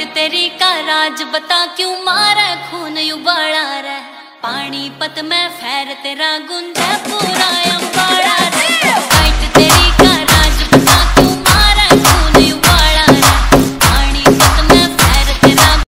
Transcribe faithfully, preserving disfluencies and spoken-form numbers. खट तेरी का राज बता क्यों मारा खून उबाड़ा रह पानी पत में फैर तेरा गुंजा पूरा।